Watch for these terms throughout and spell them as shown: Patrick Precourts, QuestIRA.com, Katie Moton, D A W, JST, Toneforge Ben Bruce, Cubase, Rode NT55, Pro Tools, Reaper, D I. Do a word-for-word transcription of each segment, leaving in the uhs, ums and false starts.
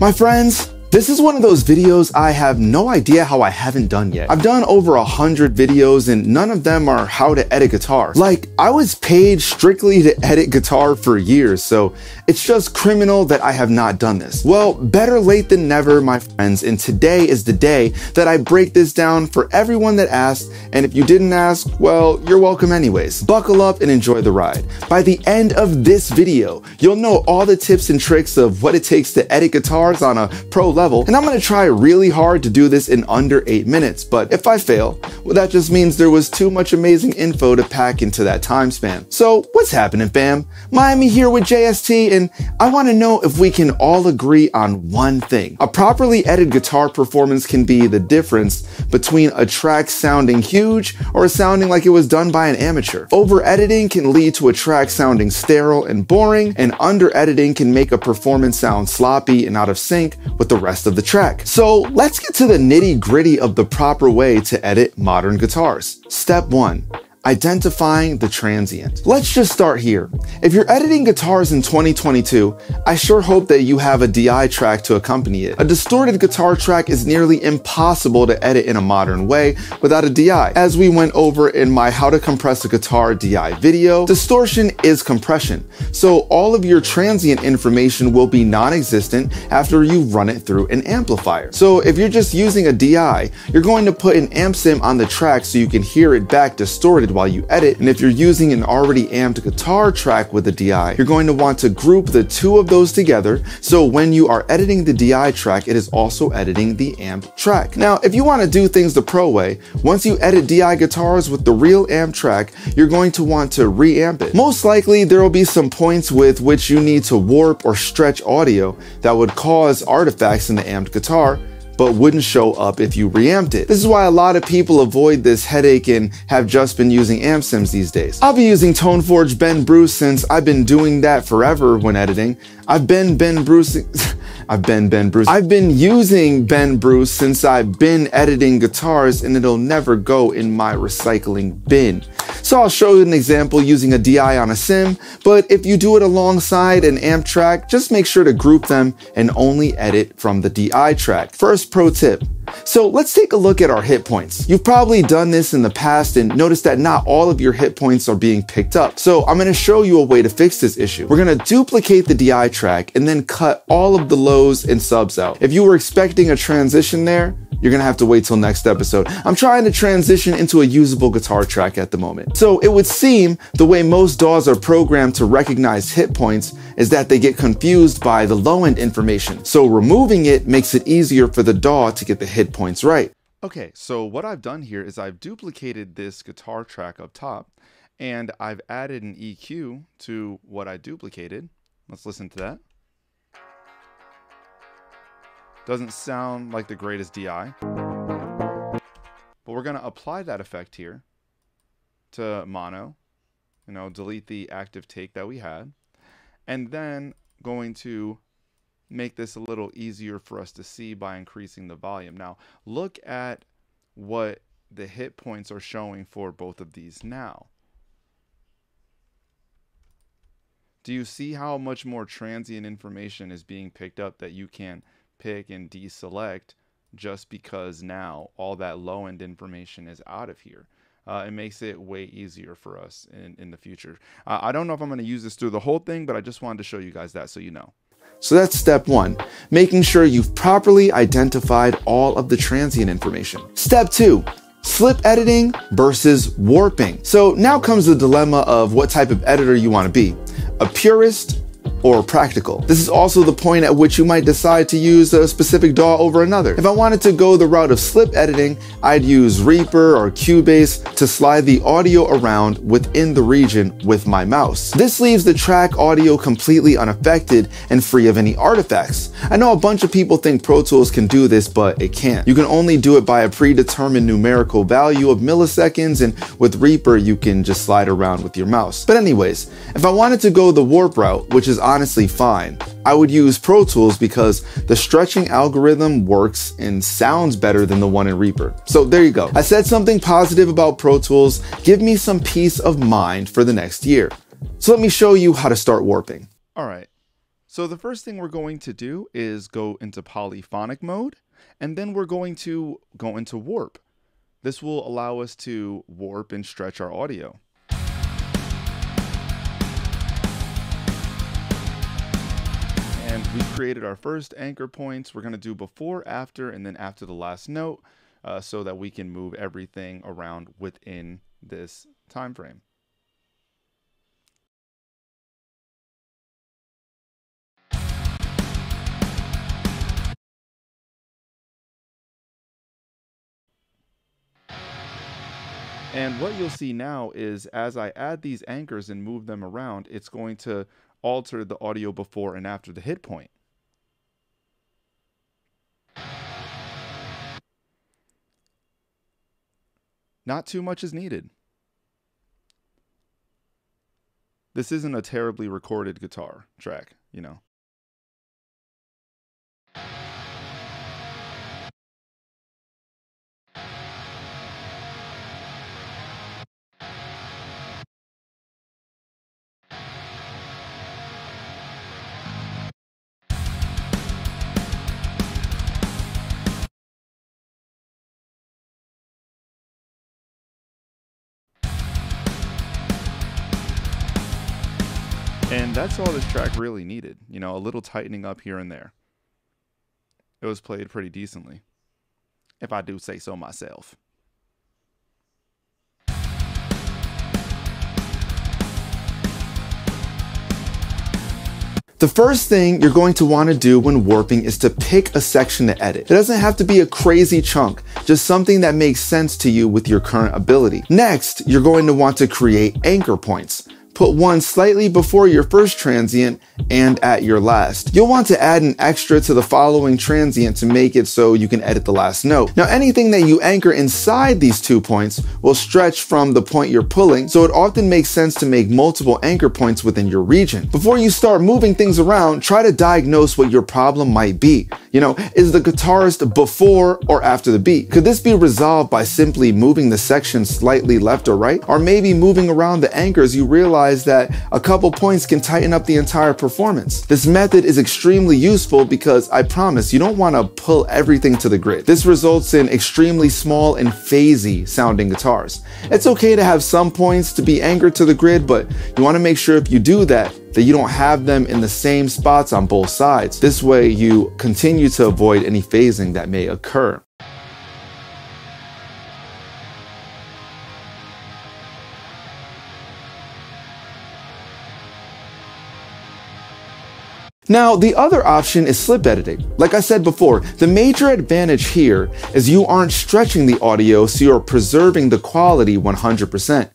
My friends, this is one of those videos I have no idea how I haven't done yet. I've done over a hundred videos and none of them are how to edit guitar. Like, I was paid strictly to edit guitar for years, so it's just criminal that I have not done this. Well, better late than never, my friends, and today is the day that I break this down for everyone that asked, and if you didn't ask, well, you're welcome anyways. Buckle up and enjoy the ride. By the end of this video, you'll know all the tips and tricks of what it takes to edit guitars on a pro level. Level, and I'm gonna try really hard to do this in under eight minutes, but if I fail, well, that just means there was too much amazing info to pack into that time span. So what's happening, fam? Miami here with J S T, and I wanna know if we can all agree on one thing. A properly edited guitar performance can be the difference between a track sounding huge or sounding like it was done by an amateur. Over-editing can lead to a track sounding sterile and boring, and under-editing can make a performance sound sloppy and out of sync with the rest of the track. So let's get to the nitty gritty of the proper way to edit modern guitars. Step one, identifying the transient. Let's just start here. If you're editing guitars in twenty twenty-two, I sure hope that you have a D I track to accompany it. A distorted guitar track is nearly impossible to edit in a modern way without a D I. As we went over in my How to Compress a Guitar D I video, distortion is compression. So all of your transient information will be non-existent after you run it through an amplifier. So if you're just using a D I, you're going to put an amp sim on the track so you can hear it back distorted while you edit. And if you're using an already amped guitar track with a D I, you're going to want to group the two of those together, so when you are editing the D I track, it is also editing the amp track. Now, if you want to do things the pro way, once you edit D I guitars with the real amp track, you're going to want to reamp it. Most likely, there will be some points with which you need to warp or stretch audio that would cause artifacts in the amped guitar, but wouldn't show up if you reamped it. This is why a lot of people avoid this headache and have just been using amp sims these days. I've been using Toneforge Ben Bruce since I've been doing that forever when editing. I've been Ben Bruce. I've been Ben Bruce. I've been using Ben Bruce since I've been editing guitars, and it'll never go in my recycling bin. So I'll show you an example using a D I on a sim, but if you do it alongside an amp track, just make sure to group them and only edit from the D I track. First pro tip. So let's take a look at our hit points. You've probably done this in the past and noticed that not all of your hit points are being picked up. So I'm gonna show you a way to fix this issue. We're gonna duplicate the D I track and then cut all of the lows and subs out. If you were expecting a transition there, you're gonna have to wait till next episode. I'm trying to transition into a usable guitar track at the moment. So it would seem the way most D A Ws are programmed to recognize hit points is that they get confused by the low end information. So removing it makes it easier for the D A W to get the hit points right. Okay, so what I've done here is I've duplicated this guitar track up top and I've added an E Q to what I duplicated. Let's listen to that. Doesn't sound like the greatest D I, but we're going to apply that effect here to mono, you know, delete the active take that we had, and then going to make this a little easier for us to see by increasing the volume. Now look at what the hit points are showing for both of these now. Do you see how much more transient information is being picked up that you can pick and deselect just because now all that low end information is out of here? Uh, it makes it way easier for us in, in the future. Uh, I don't know if I'm going to use this through the whole thing, but I just wanted to show you guys that so you know. So that's step one, making sure you've properly identified all of the transient information. Step two, slip editing versus warping. So now comes the dilemma of what type of editor you want to be, a purist or practical. This is also the point at which you might decide to use a specific D A W over another. If I wanted to go the route of slip editing, I'd use Reaper or Cubase to slide the audio around within the region with my mouse. This leaves the track audio completely unaffected and free of any artifacts. I know a bunch of people think Pro Tools can do this, but it can't. You can only do it by a predetermined numerical value of milliseconds, and with Reaper, you can just slide around with your mouse. But anyways, if I wanted to go the warp route, which is honestly fine, I would use Pro Tools because the stretching algorithm works and sounds better than the one in Reaper. So there you go. I said something positive about Pro Tools. Give me some peace of mind for the next year. So let me show you how to start warping. All right. So the first thing we're going to do is go into polyphonic mode, and then we're going to go into warp. This will allow us to warp and stretch our audio. And we created our first anchor points. We're going to do before, after, and then after the last note, uh, so that we can move everything around within this time frame. And what you'll see now is as I add these anchors and move them around, it's going to alter the audio before and after the hit point. Not too much is needed. This isn't a terribly recorded guitar track, you know. And that's all this track really needed, you know, a little tightening up here and there. It was played pretty decently, if I do say so myself. The first thing you're going to want to do when warping is to pick a section to edit. It doesn't have to be a crazy chunk, just something that makes sense to you with your current ability. Next, you're going to want to create anchor points. Put one slightly before your first transient and at your last. You'll want to add an extra to the following transient to make it so you can edit the last note. Now, anything that you anchor inside these two points will stretch from the point you're pulling, so it often makes sense to make multiple anchor points within your region. Before you start moving things around, try to diagnose what your problem might be. You know, is the guitarist before or after the beat? Could this be resolved by simply moving the section slightly left or right? Or maybe moving around the anchors, you realize that a couple points can tighten up the entire performance. This method is extremely useful because I promise you don't want to pull everything to the grid. This results in extremely small and phasey sounding guitars. It's okay to have some points to be anchored to the grid, but you want to make sure if you do that, that you don't have them in the same spots on both sides. This way you continue to avoid any phasing that may occur. Now, the other option is slip editing. Like I said before, the major advantage here is you aren't stretching the audio, so you're preserving the quality one hundred percent.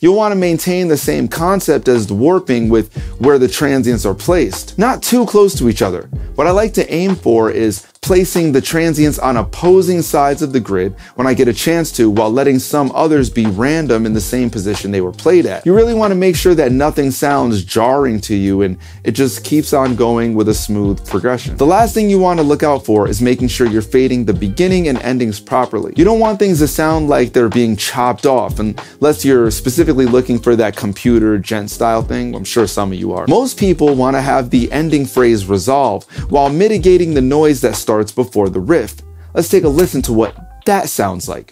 You'll want to maintain the same concept as the warping with where the transients are placed. Not too close to each other. What I like to aim for is placing the transients on opposing sides of the grid when I get a chance to, while letting some others be random in the same position they were played at. You really want to make sure that nothing sounds jarring to you and it just keeps on going with a smooth progression. The last thing you want to look out for is making sure you're fading the beginning and endings properly. You don't want things to sound like they're being chopped off, unless you're specifically looking for that computer gent style thing. I'm sure some of you are. Most people want to have the ending phrase resolved while mitigating the noise that starts before the riff. Let's take a listen to what that sounds like.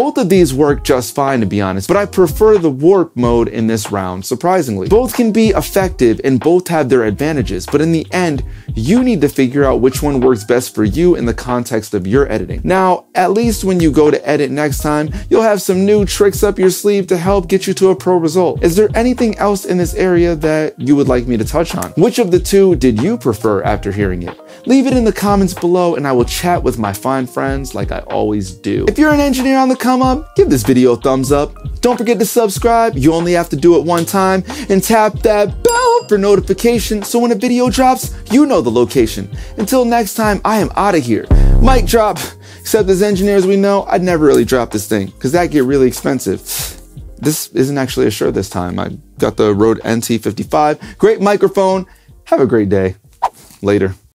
Both of these work just fine, to be honest, but I prefer the warp mode in this round, surprisingly. Both can be effective and both have their advantages, but in the end, you need to figure out which one works best for you in the context of your editing. Now, at least when you go to edit next time, you'll have some new tricks up your sleeve to help get you to a pro result. Is there anything else in this area that you would like me to touch on? Which of the two did you prefer after hearing it? Leave it in the comments below and I will chat with my fine friends like I always do. If you're an engineer on the come up, give this video a thumbs up. Don't forget to subscribe, you only have to do it one time, and tap that bell for notification so when a video drops, you know the location. Until next time, I am out of here. Mic drop, except as engineers we know, I'd never really drop this thing because that get really expensive. This isn't actually a shirt this time. I got the Rode N T fifty-five, great microphone. Have a great day. Later.